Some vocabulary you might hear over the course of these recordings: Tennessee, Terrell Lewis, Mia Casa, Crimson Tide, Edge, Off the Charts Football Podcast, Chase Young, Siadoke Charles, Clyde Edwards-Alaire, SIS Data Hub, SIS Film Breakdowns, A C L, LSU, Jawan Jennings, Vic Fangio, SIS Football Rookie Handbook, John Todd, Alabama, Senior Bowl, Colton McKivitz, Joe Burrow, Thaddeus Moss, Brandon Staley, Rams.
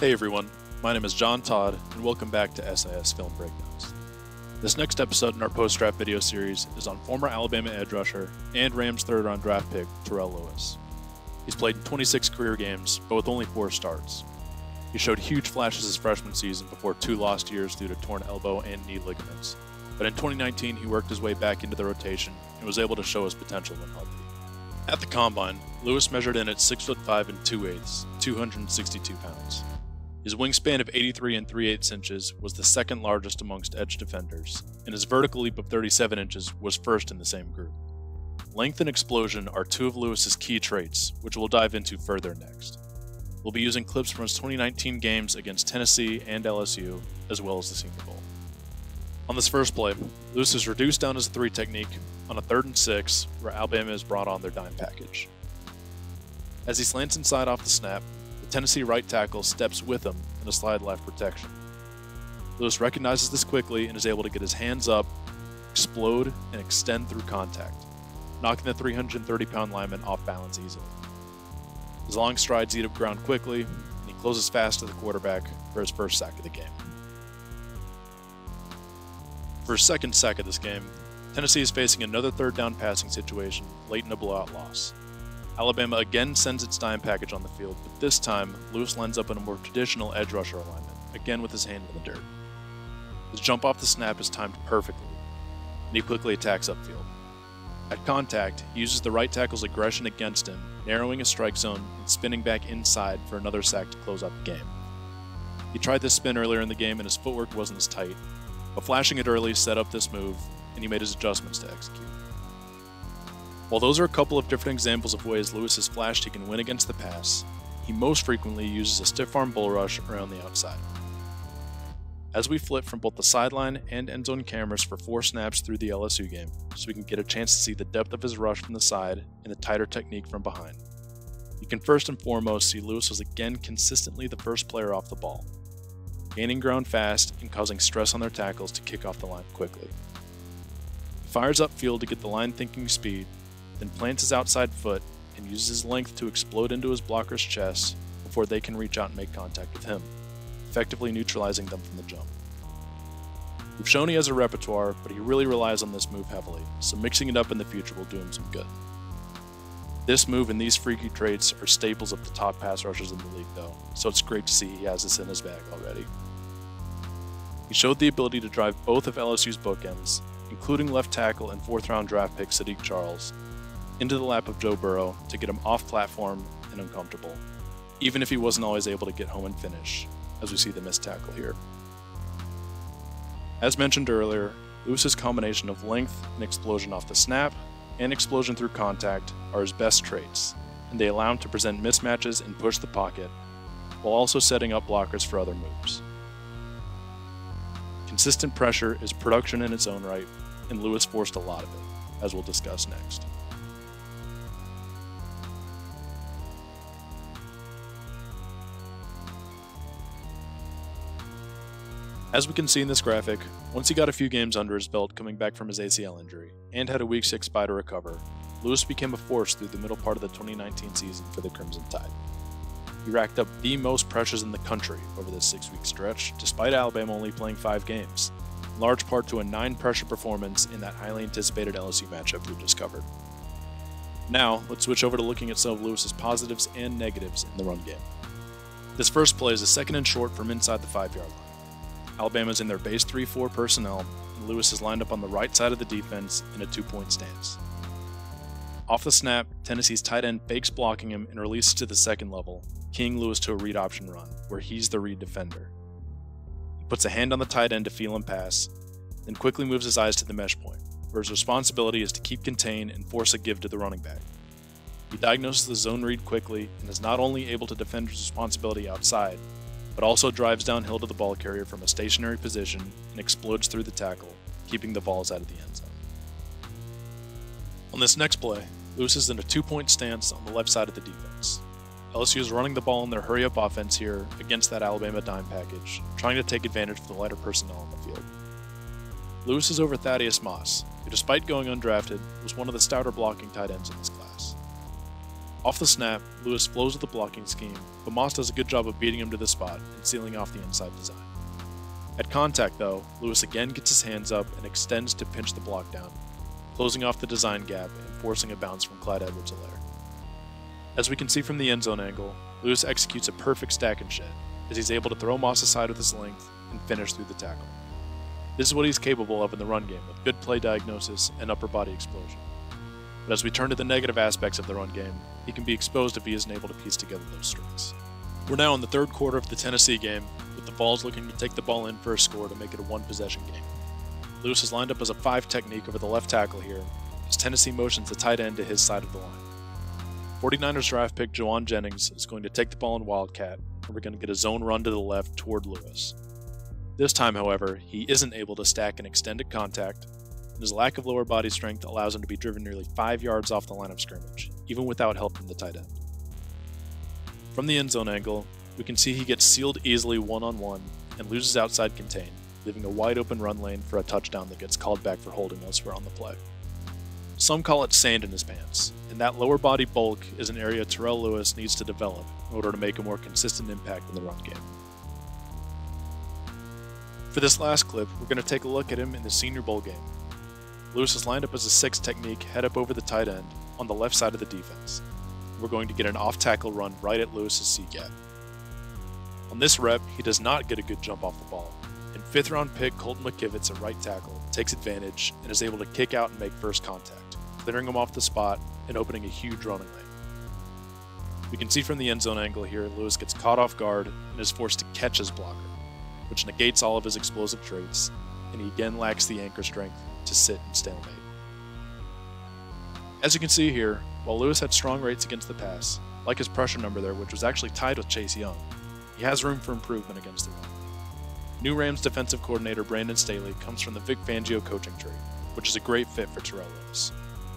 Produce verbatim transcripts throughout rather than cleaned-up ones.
Hey everyone, my name is John Todd, and welcome back to S I S Film Breakdowns. This next episode in our post-draft video series is on former Alabama edge rusher and Rams third-round draft pick Terrell Lewis. He's played in twenty-six career games, but with only four starts. He showed huge flashes his freshman season before two lost years due to torn elbow and knee ligaments, but in twenty nineteen he worked his way back into the rotation and was able to show his potential when healthy. At the Combine, Lewis measured in at six foot five and two eighths, two hundred sixty-two pounds. His wingspan of eighty-three and three eighths inches was the second largest amongst edge defenders, and his vertical leap of thirty-seven inches was first in the same group. Length and explosion are two of Lewis's key traits, which we'll dive into further next. We'll be using clips from his twenty nineteen games against Tennessee and L S U, as well as the Senior Bowl. On this first play, Lewis is reduced down as a three technique on a third and six, where Alabama is brought on their dime package. As he slants inside off the snap, Tennessee right tackle steps with him in a slide left protection. Lewis recognizes this quickly and is able to get his hands up, explode, and extend through contact, knocking the three hundred thirty pound lineman off balance easily. His long strides eat up ground quickly, and he closes fast to the quarterback for his first sack of the game. For his second sack of this game, Tennessee is facing another third down passing situation late in a blowout loss. Alabama again sends its dime package on the field, but this time, Lewis lines up in a more traditional edge rusher alignment, again with his hand in the dirt. His jump off the snap is timed perfectly, and he quickly attacks upfield. At contact, he uses the right tackle's aggression against him, narrowing his strike zone and spinning back inside for another sack to close out the game. He tried this spin earlier in the game and his footwork wasn't as tight, but flashing it early set up this move, and he made his adjustments to execute. While those are a couple of different examples of ways Lewis has flashed he can win against the pass, he most frequently uses a stiff-arm bull rush around the outside. As we flip from both the sideline and end zone cameras for four snaps through the L S U game, so we can get a chance to see the depth of his rush from the side and the tighter technique from behind, you can first and foremost see Lewis was again consistently the first player off the ball, gaining ground fast and causing stress on their tackles to kick off the line quickly. He fires upfield to get the line thinking speed, then plants his outside foot and uses his length to explode into his blocker's chest before they can reach out and make contact with him, effectively neutralizing them from the jump. We've shown he has a repertoire, but he really relies on this move heavily, so mixing it up in the future will do him some good. This move and these freaky traits are staples of the top pass rushers in the league though, so it's great to see he has this in his bag already. He showed the ability to drive both of L S U's bookends, including left tackle and fourth round draft pick Siadoke Charles, into the lap of Joe Burrow to get him off platform and uncomfortable, even if he wasn't always able to get home and finish, as we see the missed tackle here. As mentioned earlier, Lewis's combination of length and explosion off the snap and explosion through contact are his best traits, and they allow him to present mismatches and push the pocket, while also setting up blockers for other moves. Consistent pressure is production in its own right, and Lewis forced a lot of it, as we'll discuss next. As we can see in this graphic, once he got a few games under his belt coming back from his A C L injury and had a week six bye to recover, Lewis became a force through the middle part of the twenty nineteen season for the Crimson Tide. He racked up the most pressures in the country over this six-week stretch, despite Alabama only playing five games, in large part to a nine pressure performance in that highly anticipated L S U matchup we just covered. Now, let's switch over to looking at some of Lewis's positives and negatives in the run game. This first play is a second and short from inside the five-yard line. Alabama's in their base three four personnel, and Lewis is lined up on the right side of the defense in a two-point stance. Off the snap, Tennessee's tight end fakes blocking him and releases to the second level, keying Lewis to a read option run, where he's the read defender. He puts a hand on the tight end to feel him pass, then quickly moves his eyes to the mesh point, where his responsibility is to keep contained and force a give to the running back. He diagnoses the zone read quickly and is not only able to defend his responsibility outside, but also drives downhill to the ball carrier from a stationary position and explodes through the tackle, keeping the balls out of the end zone. On this next play, Lewis is in a two-point stance on the left side of the defense. L S U is running the ball in their hurry-up offense here against that Alabama dime package, trying to take advantage of the lighter personnel on the field. Lewis is over Thaddeus Moss, who despite going undrafted, was one of the stouter blocking tight ends in this class. Off the snap, Lewis flows with the blocking scheme, but Moss does a good job of beating him to the spot and sealing off the inside design. At contact though, Lewis again gets his hands up and extends to pinch the block down, closing off the design gap and forcing a bounce from Clyde Edwards-Alaire. As we can see from the end zone angle, Lewis executes a perfect stack and shed, as he's able to throw Moss aside with his length and finish through the tackle. This is what he's capable of in the run game with good play diagnosis and upper body explosion. But as we turn to the negative aspects of the run game, he can be exposed if he isn't able to piece together those strengths. We're now in the third quarter of the Tennessee game, with the Vols looking to take the ball in for a score to make it a one-possession game. Lewis is lined up as a five technique over the left tackle here, as Tennessee motions the tight end to his side of the line. forty-niners draft pick Jawan Jennings is going to take the ball in Wildcat, and we're going to get a zone run to the left toward Lewis. This time, however, he isn't able to stack an extended contact, and his lack of lower body strength allows him to be driven nearly five yards off the line of scrimmage, even without help from the tight end. From the end zone angle, we can see he gets sealed easily one-on-one and loses outside contain, leaving a wide open run lane for a touchdown that gets called back for holding elsewhere on the play. Some call it sand in his pants, and that lower body bulk is an area Terrell Lewis needs to develop in order to make a more consistent impact in the run game. For this last clip, we're going to take a look at him in the Senior Bowl game. Lewis is lined up as a six technique head up over the tight end on the left side of the defense. We're going to get an off-tackle run right at Lewis's C-gap. On this rep, he does not get a good jump off the ball, and fifth-round pick Colton McKivitz at right tackle takes advantage and is able to kick out and make first contact, clearing him off the spot and opening a huge running lane. We can see from the end zone angle here, Lewis gets caught off guard and is forced to catch his blocker, which negates all of his explosive traits, and he again lacks the anchor strength to sit and stalemate. As you can see here, while Lewis had strong rates against the pass, like his pressure number there, which was actually tied with Chase Young, he has room for improvement against the run. New Rams defensive coordinator Brandon Staley comes from the Vic Fangio coaching tree, which is a great fit for Terrell Lewis.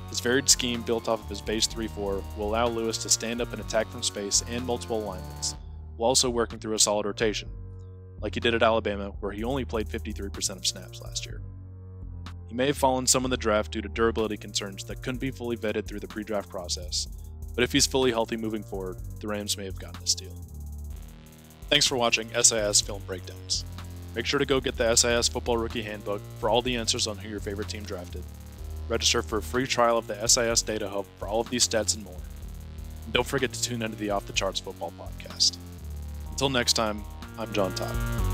His varied scheme built off of his base three four will allow Lewis to stand up and attack from space and multiple alignments, while also working through a solid rotation, like he did at Alabama, where he only played fifty-three percent of snaps last year. He may have fallen some in the draft due to durability concerns that couldn't be fully vetted through the pre-draft process, but if he's fully healthy moving forward, the Rams may have gotten a steal. Thanks for watching S I S Film Breakdowns. Make sure to go get the S I S Football Rookie Handbook for all the answers on who your favorite team drafted. Register for a free trial of the S I S Data Hub for all of these stats and more. And don't forget to tune into the Off the Charts Football Podcast. Until next time, I'm John Todd.